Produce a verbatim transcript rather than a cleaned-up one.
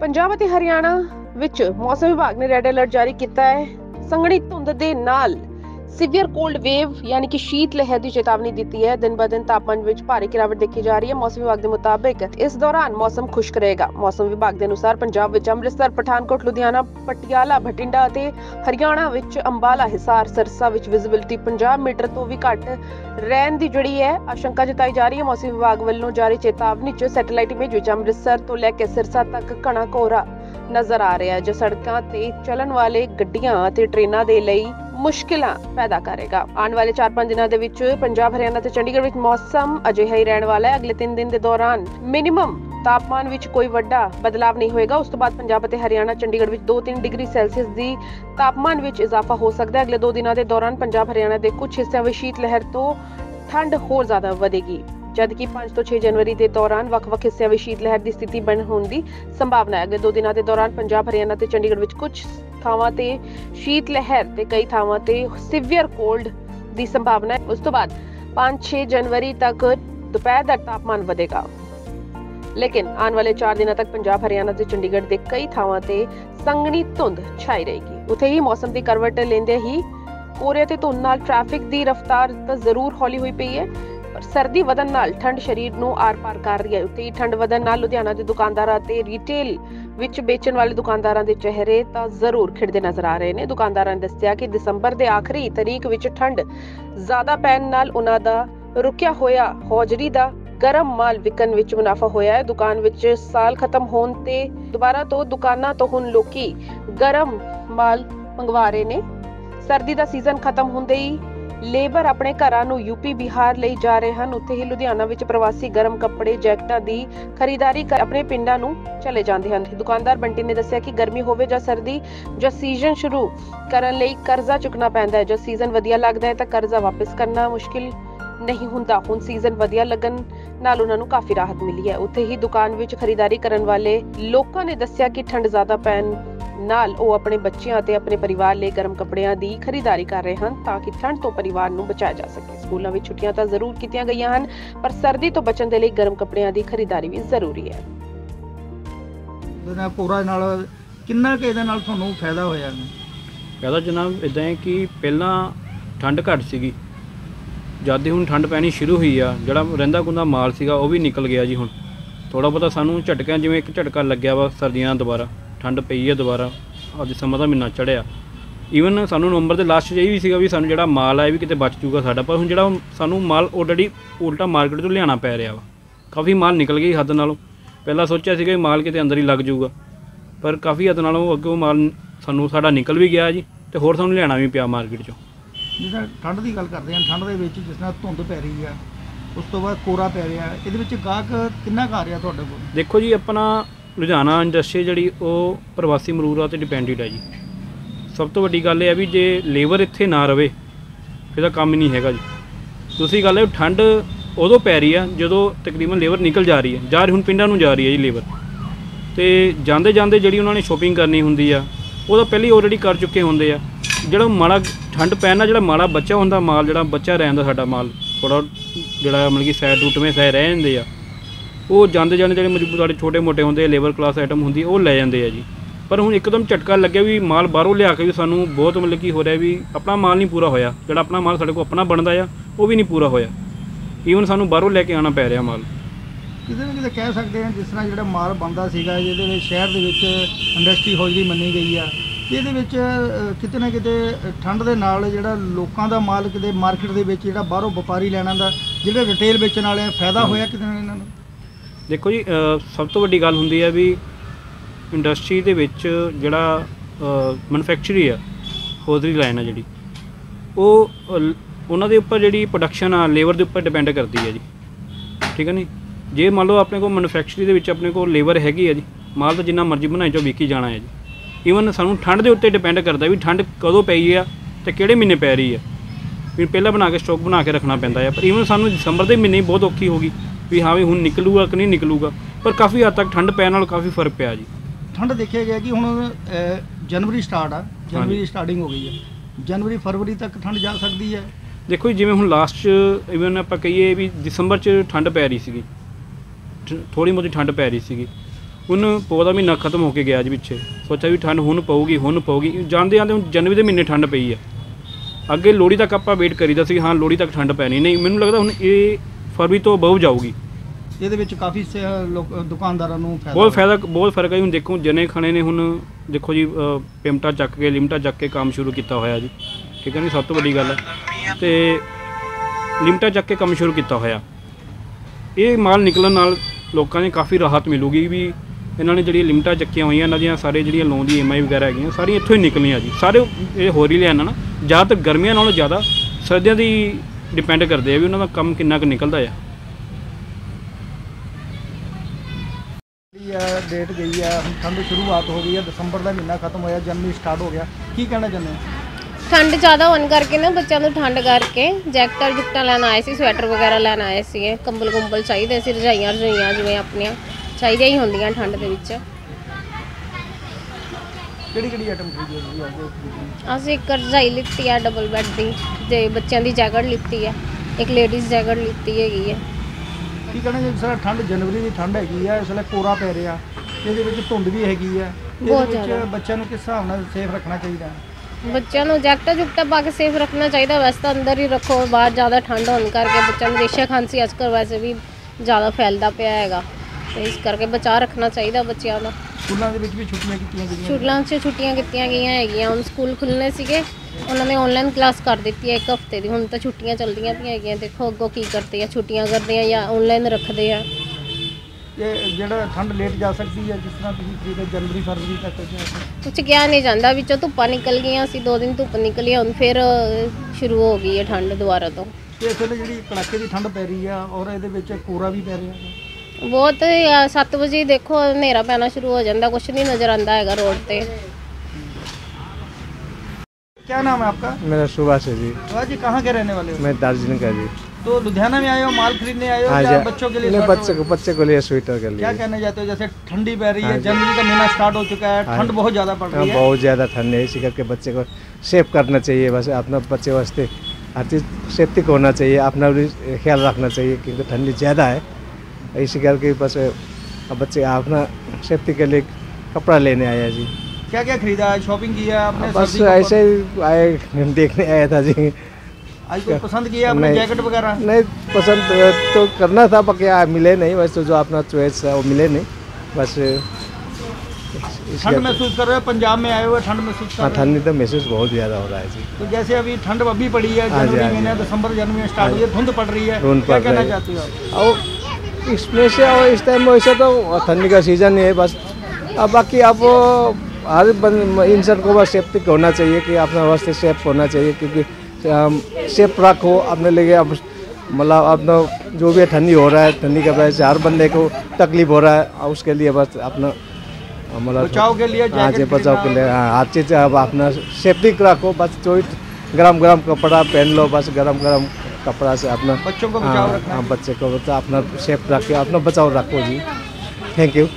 पंजाब ते हरियाणा विच मौसम विभाग ने रेड अलर्ट जारी किया है। संघनी धुंध दे नाल सीवियर कोल्ड वेव यानी कि शीत लहर की चेतावनी दी है। दिन ब दिन तापमान में भारी गिरावट देखी जा रही है। मौसम विभाग के मुताबिक इस दौरान मौसम खुश्क रहेगा। मौसम विभाग के अनुसार पंजाब में अमृतसर, पठानकोट, लुधियाना, पटियाला, बठिंडा, हरियाणा में अंबाला, हिसार, सरसा में विजिबिलिटी पचास मीटर तो भी घट रहने की जड़ी है आशंका जताई जा रही है। मौसम विभाग वालों जारी चेतावनी च सैटेलाइट इमेज अमृतसर तो लैके सिरसा तक घना कोहरा नजर आ रहा है जो सड़कों ते चलण वाले गड्डियां ते ट्रेनां दे लई मुश्किलां पैदा करेगा। आने वाले चार पांच दिनों दे विच पंजाब, हरियाणा ते चंडीगढ़ विच मौसम अजे ही रहने वाला है। अगले तीन दिन दे दौरान मिनिमम तापमान विच कोई वड्डा बदलाव नहीं होएगा। उस तो बाद पंजाब ते हरियाणा, चंडीगढ़ विच दो तीन डिग्री सैल्सियस दी तापमान विच इजाफा हो सकता है। अगले दो दिनों दे दौरान पंजाब, हरियाणा के कुछ हिस्सों में शीत लहर तो ठंड होर ज्यादा बढ़ेगी, जबकि पांच तो छे जनवरी के दौरान वख-वख हिस्सों में शीतलहर की स्थिति बन होने की संभावना है। अगले दो दिनों के दौरान पंजाब, हरियाणा ते चंडीगढ़ विच कुछ थावां ते शीतलहर ते कई थावां ते सीवियर कोल्ड की संभावना है। उस तो बाद पांच छे जनवरी तक दोपहर का तापमान बढ़ेगा, लेकिन आने वाले चार दिनों तक पंजाब, हरियाणा ते चंडीगढ़ के कई थावां ते संघनी धुंध छाई रहेगी। उत्थे ही मौसम की करवट लेंदे ही कोहरे ते धुंध नाल ट्रैफिक की रफ्तार तो जरूर हौली हुई पई है। सर्दी वधन नाल ठंड शरीर नूं आर पार कर रही है। उत्ते ही ठंड वधन नाल लुधियाना दे दुकानदारां ते रिटेल विच बेचण वाले दुकानदारां दे चेहरे तां जरूर खिड़दे नजर आ रहे ने। दुकानदारां ने दस्सिया कि दिसंबर दे आखिरी तारीख विच ठंड ज़्यादा पैण नाल उन्हां दा रुकिया होया हौजरी दा गरम माल विकण विच मुनाफा होया है। दुकान विच साल खत्म होण ते दोबारा तो दुकानां तो हुण लोकी गरम माल मंगवा रहे ने। सर्दी दा सीजन खत्म हुंदे ही लेबर अपने घरां नूं यूपी, बिहार लई जा रहे हन। उत्थे ही लुधियाना विच प्रवासी गर्म कपड़े, जैकटां दी खरीदारी कर अपने पिंडां नूं चले जांदे हन। दुकानदार बंटी ने दस्सिया कि गर्मी होवे जां सर्दी जां सीजन शुरू करन लई कर्जा चुकना पैंदा है। जो सीजन वधिया लगदा है तां कर्जा वापस करना मुश्किल नहीं हुंदा। हुण सीजन वधिया लगन नाल उन्हां नूं काफ़ी राहत मिली है। उत्थे ही दुकान विच खरीदारी करन वाले लोकां ने दस्सिया कि ठंड ज़्यादा पैण नाल ओ अपने बच्चियां ते अपने परिवार लई गर्म कपड़ियां दी खरीदारी कर रहे हन तां कि ठंड तो परिवार नूं बचाया जा सके। स्कूलां विच छुट्टियां तां जरूर कीतियां गईयां हन पर सर्दी तो बचण दे लई गर्म कपड़ियां दी खरीदारी भी जरूरी है। पूरा नाल किन्ना के इहदे नाल तुहानूं फायदा होया ने? फायदा जनाब इदां है कि पहलां ठंड घट सीगी, जद हुण ठंड पैनी शुरू हुई आ जिहड़ा रहिंदा गुंदा माल सीगा ओह भी निकल गया जी। हुण थोड़ा बहुत सानूं झटका जिवें एक झटका लग्गिया वा सर्दियां दा दोबारा ठंड पई है। दोबारा अब दिसंबर का महीना चढ़िया ईवन सानूं नवंबर के लास्ट यही भी सीगा भी सानूं जिहड़ा माल है भी कितें बच जूगा साडा, पर हुण जिहड़ा सानूं माल ऑलरेडी उल्टा मार्केट चों लिआना पै रिहा वा। काफ़ी माल निकल गई हद नालों। पहला सोचा सीगा भी माल कितें अंदर ही लग जूगा पर काफ़ी हद नालों अग्गों माल सानूं साडा निकल भी गया जी ते होर सानूं लिआना भी पिया मार्केट चों। जिस ठंड की गल करदे हां, ठंड दे विच जिस तरह धुंध पै रही है उस तों बाद कोहरा पै रिहा है, इहदे विच गाहक किन्ना क आ रिहा तुहाडे कोल? देखो जी अपना लुधियाना इंडस्ट्री जिहड़ी ओह प्रवासी मजदूरां ते डिपेंडेंट है जी। सब तो वड्डी गल इह है भी जे लेबर इत्थे ना रवे फिर तां काम ही नहीं हैगा जी। दूसरी गल है ठंड उदों पै रही है जदों तकरीबन लेबर निकल जा रही है, जा रही हुण पिंडां नूं जा रही है जी लेबर ते जांदे जांदे जिहड़ी उन्हां ने शॉपिंग करनी हुंदी आ ओह तां पहले ऑलरेडी कर चुके हुंदे आ। जिहड़ा माड़ा ठंड पैण नाल जिहड़ा माड़ा बच्चा हुंदा माल जिहड़ा बच्चा रहिंदा साडा माल थोड़ा जिहड़ा मतलब कि साइड रूट में साइड रह जांदे आ वो जाते जाने जो मजबूत साढ़े छोटे मोटे होंगे लेबर क्लास आइटम होंगी वो लै जाते हैं जी। पर हूँ एकदम झटका लगे भी माल बाहरों लिया के भी सूँ बहुत मतलब कि हो रहा भी अपना माल नहीं पूरा होया, जो अपना माल साढ़े को अपना बनता है वो भी नहीं पूरा होया, ईवन सूँ बाहरों लैके आना पै रहा माल। किसी न किसी कह सकते हैं जिस तरह जो माल बनता है ये शहर के इंडस्ट्री हौजरी मनी गई है, ये कितने ना किते ठंड के नाल जो लोगों का माल कि मार्केट के बाहरों व्यापारी लैना का जो रिटेल बेचने वाले फायदा होया कितने ना इन्होंने। देखो जी सब तो वड्डी गल हुंदी है भी इंडस्ट्री दे विच जिहड़ा मैनुफैक्चरी आ होदरी लाइन है जिहड़ी वो उन्हां दे उपर जिहड़ी प्रोडक्शन आ लेबर दे उपर डिपेंड करती है जी। ठीक है नी, जे मान लो अपने को मैनुफैक्चरी दे विच अपने को लेबर हैगी है जी माल तो जिन्ना मर्जी बनाई चो विकी जाना है जी। ईवन सानूं ठंड दे उत्ते डिपेंड करता भी ठंड कदों पई है ते किहड़े महीने पै रही है भी पहला बना के स्टॉक बना के रखना पैंदा है। पर ईवन सानूं दिसंबर के महीने बहुत औखी होगी भी हाँ भी हूँ निकलूगा कि नहीं निकलूगा, पर काफ़ी हद तक ठंड पैन काफ़ी फर्क पाया जी। ठंड देखिया गया कि हूँ जनवरी स्टार्ट आ जनवरी स्टार्टिंग हो गई है, जनवरी फरवरी तक ठंड जा सकती है। देखो जी जिमें हूँ लास्ट ईवन आप कही भी दिसंबर ठंड पै रही सी, थोड़ी बहुत ठंड पै रही सी ਹੁਣ ਪੌਦਾ ਮਹੀਨਾ ਖਤਮ ਹੋ ਕੇ ਗਿਆ ਜੀ ਪਿੱਛੇ। ਸੋਚਿਆ ਵੀ ਠੰਡ ਹੁਣ ਪਊਗੀ ਹੁਣ ਪਊਗੀ ਜਾਂਦੇ ਜਾਂਦੇ ਹੁਣ ਜਨਵਰੀ ਦੇ ਮਹੀਨੇ ਠੰਡ ਪਈ ਆ। ਅੱਗੇ ਲੋਹੜੀ ਤੱਕ ਆਪਾਂ ਵੇਟ ਕਰੀਦਾ ਸੀ ਹਾਂ ਲੋਹੜੀ ਤੱਕ ਠੰਡ ਪੈਣੀ ਨਹੀਂ। ਮੈਨੂੰ ਲੱਗਦਾ ਹੁਣ ਇਹ ਫਰਵਰੀ ਤੋਂ ਬਹੁ ਜਾਊਗੀ। ਇਹਦੇ ਵਿੱਚ ਕਾਫੀ ਲੋਕ ਦੁਕਾਨਦਾਰਾਂ ਨੂੰ ਫਾਇਦਾ ਬਹੁਤ ਫਾਇਦਾ ਬਹੁਤ ਫਰਕ ਹੈ। ਹੁਣ ਦੇਖੋ ਜਨੇ ਖਾਣੇ ਨੇ ਹੁਣ ਦੇਖੋ ਜੀ ਪੇਮਟਾ ਚੱਕ ਕੇ ਲਿਮਟਾ ਚੱਕ ਕੇ ਕੰਮ ਸ਼ੁਰੂ ਕੀਤਾ ਹੋਇਆ ਜੀ। ਠੀਕ ਹੈ ਜੀ ਸਭ ਤੋਂ ਵੱਡੀ ਗੱਲ ਹੈ ਤੇ ਲਿਮਟਾ ਚੱਕ ਕੇ ਕੰਮ ਸ਼ੁਰੂ ਕੀਤਾ ਹੋਇਆ। ਇਹ ਮਾਲ ਨਿਕਲਣ ਨਾਲ ਲੋਕਾਂ ਨੇ ਕਾਫੀ ਰਾਹਤ ਮਿਲੂਗੀ ਵੀ ਇਹਨਾਂ ਨੇ ਜਿਹੜੀਆਂ ਲਿਮਟਾਂ ਚੱਕੀਆਂ ਹੋਈਆਂ ਇਹਨਾਂ ਦੀਆਂ ਸਾਰੇ ਜਿਹੜੀਆਂ loan the E M I ਵਗੈਰਾ ਹੈਗੀਆਂ ਸਾਰੀਆਂ ਇੱਥੋਂ ਹੀ ਨਿਕਲੀਆਂ ਜੀ। ਸਾਰੇ ਇਹ ਹੋਰ ਹੀ ਲਿਆਉਣਾ ਨਾ ਜ਼ਿਆਦਾਤਰ ਗਰਮੀਆਂ ਨਾਲੋਂ ਜ਼ਿਆਦਾ ਸਰਦੀਆਂ ਦੀ ਡਿਪੈਂਡ ਕਰਦੇ ਆ ਵੀ ਉਹਨਾਂ ਦਾ ਕੰਮ ਕਿੰਨਾ ਕੁ ਨਿਕਲਦਾ ਆ। ਡੇਟ ਗਈ ਆ ਠੰਡ ਸ਼ੁਰੂਆਤ ਹੋ ਗਈ ਆ ਦਸੰਬਰ ਦਾ ਮਹੀਨਾ ਖਤਮ ਹੋਇਆ ਜਨਵਰੀ ਸਟਾਰਟ ਹੋ ਗਿਆ। ਕੀ ਕਹਿਣਾ ਚਾਹੁੰਦੇ ਠੰਡ ਜ਼ਿਆਦਾ ਹੋਣ ਕਰਕੇ ਨਾ ਬੱਚਿਆਂ ਨੂੰ ਠੰਡ ਕਰਕੇ ਜੈਕਟਾਂ ਜੁਕਟਾਂ ਲੈਣ ਆਏ ਸੀ ਸਵੈਟਰ ਵਗੈਰਾ ਲੈਣ ਆਏ ਸੀਗੇ ਕੰਬਲ ਕੁੰਬਲ ਚਾਹੀਦੇ ਸੀ ਰਜਾਈਆਂ ਰਜਾਈਆਂ ਜਿਵੇਂ ਆਪਣੀਆਂ ਚਾਹੀਦੀਆਂ ਹੀ ਹੁੰਦੀਆਂ ਠੰਡ ਦੇ ਵਿੱਚ। ਕਿਹੜੀ ਕਿਹੜੀ ਆਈਟਮ ਖਰੀਦੀ ਆ? ਅਸੀਂ ਇੱਕ ਰਜਾਈ ਲਿੱਤੀ ਆ ਡਬਲ ਬੈੱਡ ਦੀ ਤੇ ਬੱਚਿਆਂ ਦੀ ਜੈਕਟ ਲਿੱਤੀ ਆ ਇੱਕ ਲੇਡੀਜ਼ ਜੈਕਟ ਲਿੱਤੀ ਹੈਗੀ ਹੈ। ਕੀ ਕਹਿਣਾ ਜੀ ਸਰ ਠੰਡ ਜਨਵਰੀ ਦੀ ਠੰਡ ਹੈਗੀ ਆ ਇਸ ਵੇਲੇ ਕੋਰਾ ਪੈ ਰਿਹਾ ਇਹਦੇ ਵਿੱਚ ਧੁੰਦ ਵੀ ਹੈਗੀ ਆ ਇਹਦੇ ਵਿੱਚ ਬੱਚਿਆਂ ਨੂੰ ਕਿਸ ਹਿਸਾਬ ਨਾਲ ਸੇਫ ਰੱਖਣਾ ਚਾਹੀਦਾ? ਬੱਚਿਆਂ ਨੂੰ ਜੈਕਟਾਂ ਜੁਕਟਾਂ ਪਾ ਕੇ ਸੇਫ ਰੱਖਣਾ ਚਾਹੀਦਾ। ਵੈਸੇ ਤਾਂ ਅੰਦਰ ਹੀ ਰੱਖੋ ਬਾਹਰ ਜ਼ਿਆਦਾ ਠੰਡ ਹੋਣ ਕਰਕੇ ਬੱਚਿਆਂ ਨੂੰ ਰੇਸ਼ਾ ਖਾਂਸੀ ਅੱਜ ਕੱਲ੍ਹ ਵੈਸੇ ਵੀ ਜ਼ਿਆਦਾ ਫੈਲਦਾ ਪਿਆ ਹੈਗਾ ਤੇ ਇਸ ਕਰਕੇ ਬਚਾਅ ਰੱਖਣਾ ਚਾਹੀਦਾ ਬੱਚਿਆਂ ਦਾ। ਸਕੂਲਾਂ ਦੇ ਵਿੱਚ ਵੀ ਛੁੱਟੀਆਂ ਕੀਤੀਆਂ ਗਈਆਂ ਸਕੂਲਾਂ 'ਚ ਛੁੱਟੀਆਂ ਕੀਤੀਆਂ ਗਈਆਂ ਹੈਗੀਆਂ। ਹੁਣ ਸਕੂਲ ਖੁੱਲ੍ਹਣੇ ਸੀਗੇ ਉਹਨਾਂ ਨੇ ਔਨਲਾਈਨ ਕਲਾਸ ਕਰ ਦਿੱਤੀ ਹੈ ਇੱਕ ਹਫ਼ਤੇ ਦੀ। ਹੁਣ ਤਾਂ ਛੁੱਟੀਆਂ ਚੱਲਦੀਆਂ ਪਈਆਂ ਹੈਗੀਆਂ ਦੇਖੋ ਅੱਗੋਂ ਕੀ ਕਰਦੇ ਆ ਛੁੱਟੀਆਂ ਕਰਦੇ ਆ ਜਾਂ ਔਨਲਾਈਨ ਰੱਖਦੇ ਆ। ਇਹ ਜਿਹੜਾ ਠੰਡ ਲੇਟ ਜਾ ਸਕਦੀ ਹੈ ਜਿਸ ਤਰ੍ਹਾਂ ਤੁਸੀਂ ਕਿਹਾ ਜਨਵਰੀ ਫਰਵਰੀ ਤੱਕ ਕੁਝ ਕਿਹਾ ਨਹੀਂ ਜਾਂਦਾ ਵਿੱਚੋਂ ਧੁੱਪਾਂ ਨਿਕਲ ਗਈਆਂ ਅਸੀਂ ਦੋ ਦਿਨ ਧੁੱਪ ਨਿਕਲੀ ਹੁਣ ਫਿਰ ਸ਼ੁਰੂ ਹੋ ਗਈ ਹੈ ਠੰਡ ਦੁਬਾਰਾ ਤੋਂ। ਇਸ ਵੇਲੇ ਜਿਹੜੀ ਕੜਾਕੇ ਦੀ ਠੰਡ ਪੈ ਰਹੀ ਆ ਔਰ ਇਹਦੇ ਵਿੱਚ ਕੋਰਾ ਵੀ ਪੈ ਰਿਹਾ ਬਹੁਤ ਸੱਤ ਵਜੇ ਦੇਖੋ ਹਨੇਰਾ ਪੈਣਾ ਸ਼ੁਰੂ ਹੋ ਜਾਂਦਾ ਕੁਛ ਨਹੀਂ ਨਜ਼ਰ ਆਉਂਦਾ ਹੈਗਾ ਰੋਡ ਤੇ। क्या नाम है आपका? मेरा सुभाष है जी। सुभाष जी कहाँ के रहने वाले हो? मैं दार्जिलिंग का जी। तो लुधियाना में आए हो माल खरीदने आए हो या बच्चों के लिए? बच्चे को बच्चे को लिए स्वेटर के लिए। क्या कहना चाहते हो जैसे ठंडी पड़ रही है जनवरी का महीना स्टार्ट हो चुका है ठंड बहुत ज़्यादा पड़ रही है बहुत ज़्यादा ठंड है इसी करके बच्चे को सेफ करना चाहिए बस अपना बच्चे वास्ते हर चीज़ सेफ्टी को होना चाहिए अपना भी ख्याल रखना चाहिए क्योंकि ठंडी ज़्यादा है इसी करके बस बच्चे अपना सेफ्टी के लिए कपड़ा लेने आया जी। क्या क्या खरीदा है शॉपिंग किया आपने? बस ऐसे आए देखने आया था जी। आज को पसंद किया आपने जैकेट वगैरह? नहीं पसंद तो करना था पर क्या मिले नहीं वैसे जो अपना चॉइस है वो मिले नहीं बस। ठंड महसूस कर रहे हो? पंजाब में आए हुए ठंड महसूस? हाँ ठंड तो महसूस बहुत ज़्यादा हो रहा है जी। तो जैसे अभी ठंड अभी पड़ी है जनवरी महीने दिसंबर जनवरी में स्टार्ट हुई है धुंध पड़ रही है क्या कहना चाहती हो? और एक्सप्रेस और इस टाइम वैसे तो ठंडी का सीज़न है बस अब बाकी आप हर इंसान को बस सेफ्टी होना चाहिए कि अपना वास्ते सेफ होना चाहिए क्योंकि सेफ रखो अपने लिए अब मतलब अपना जो भी ठंडी हो रहा है ठंडी का वजह से हर बंदे को तकलीफ हो रहा है उसके लिए बस अपना मतलब बचाव के लिए हाँ जी बचाव के लिए हाँ हर चीज़ अब अपना सेफ्टी रखो बस जो गरम गरम कपड़ा पहन लो बस गरम गरम कपड़ा से अपना बच्चों को बचाव रखना बच्चे को अपना सेफ रख के अपना बचाव रखो जी। Thank you.